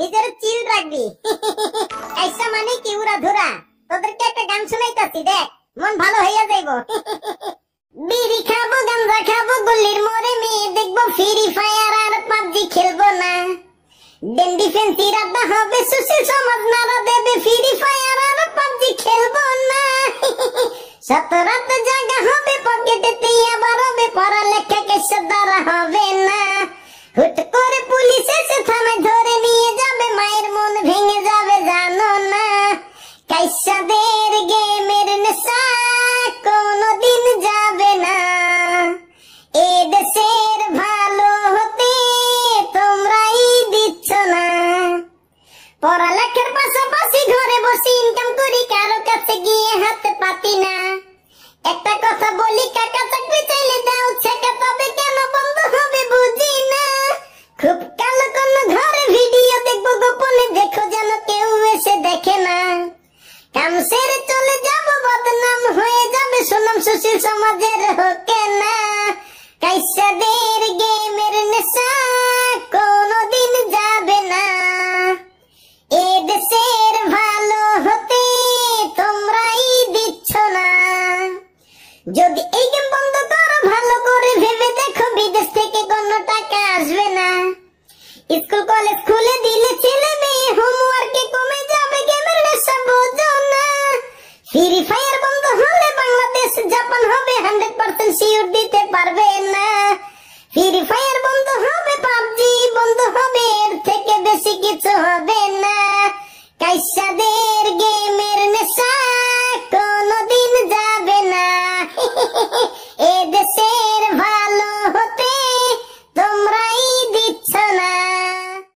নিজের চিল রাখবি। আইসা মানে কি উরা ধুরা, তোদেরকে একটা গান শোনাইতাছি, দেখ মন ভালো হইয়া যাইবো। বিড়ি খাবো, গাঁজা খাবো, গলির মোড়ে মেয়ে দেখবো, ফ্রি ফায়ার আর পাবজি খেলবো না। ডেন্ডি ফেন্সি রাব্বা হবে, সুশীল সমাজ নারা দেবে, ফ্রি ফায়ার আর পাবজি খেলবো না। সাত রাত জাগা হবে, পকেটেতে আবার হবে, পড়ালেখা কেসে দ্বারা হবে না। হুট করে পুলিশ এসে থানায় ধরে নিয়ে যাবে, মায়ের মন ভেঙে যাবে জানো না। কাইসাদের গেমের নেশা কোনদিন যাবে না, এ দেশের ভালো হতে তোমরাই দিচ্ছ না। পড়ালেখার পাশাপাশি ঘরে বসে ইনকাম করি, কারো কাছে গিয়ে হাতে পাতি না। একটা কথা বলি কাকা, চাকরি চাইলে দাও ছেকা, তবে কেন বন্ধ হবে বুঝি না। খুব কালো কোন ঘরে ভিডিও দেখবো গোপনে, দেখো যেন কেউ এসে দেখে না। কাম সেরে চলে যাবো, বদনাম হয়ে যাবে, সুনাম সুশীল সমাজের হোকে না। কাইসাদের গেমের নেশা কোনদিন যাবে না, এ দেশের ভালো হতে তোমরাই দিচ্ছ না। যদি এই গেম বন্ধ করো ভালো করে ভেবে দেখো, বিদেশ থেকে কোনো টাকা আসবে না। স্কুল কলেজ খুলে দিলে ছেলে মেয়ে হোমওয়ার্কে কমে যাবে, গেমের নেশা বোঝো না। ফ্রি ফায়ার বন্ধ হলে বাংলাদেশ জাপান হবে, 100% শিওর দিতে পারবে না। Free fire